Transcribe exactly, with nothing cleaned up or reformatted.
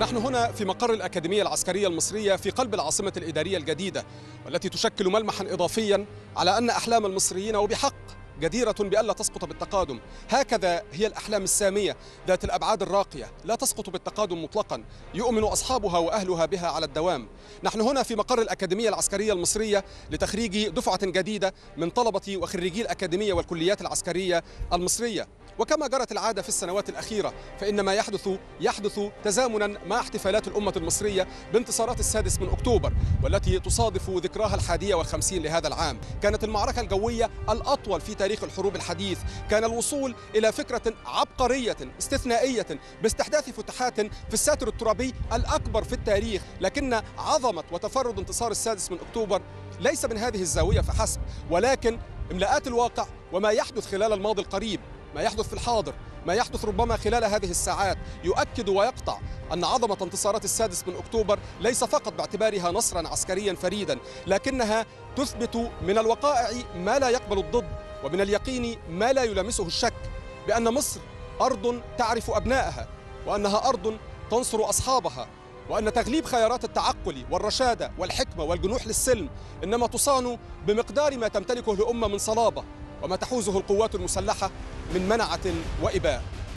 ونحن هنا في مقر الأكاديمية العسكرية المصرية في قلب العاصمة الإدارية الجديدة، والتي تشكل ملمحا إضافيا على أن أحلام المصريين وبحق جديرة بألا تسقط بالتقادم. هكذا هي الأحلام السامية ذات الأبعاد الراقية، لا تسقط بالتقادم مطلقا، يؤمن أصحابها وأهلها بها على الدوام. نحن هنا في مقر الأكاديمية العسكرية المصرية لتخريج دفعة جديدة من طلبة وخريجي الأكاديمية والكليات العسكرية المصرية. وكما جرت العادة في السنوات الأخيرة، فإن ما يحدث يحدث تزامنا مع احتفالات الأمة المصرية بانتصارات السادس من أكتوبر، والتي تصادف ذكراها الحادية والخمسين لهذا العام. كانت المعركة الجوية الأطول في تاريخ الحروب الحديث، كان الوصول إلى فكرة عبقرية استثنائية باستحداث فتحات في الساتر الترابي الأكبر في التاريخ. لكن عظمة وتفرد انتصار السادس من أكتوبر ليس من هذه الزاوية فحسب، ولكن إملاءات الواقع وما يحدث خلال الماضي القريب، ما يحدث في الحاضر، ما يحدث ربما خلال هذه الساعات، يؤكد ويقطع أن عظمة انتصارات السادس من أكتوبر ليس فقط باعتبارها نصرا عسكريا فريدا، لكنها تثبت من الوقائع ما لا يقبل الضد، ومن اليقين ما لا يلامسه الشك، بأن مصر أرض تعرف أبنائها، وأنها أرض تنصر أصحابها، وأن تغليب خيارات التعقل والرشادة والحكمة والجنوح للسلم إنما تصان بمقدار ما تمتلكه الأمة من صلابة، وما تحوزه القوات المسلحة من منعة وإباء.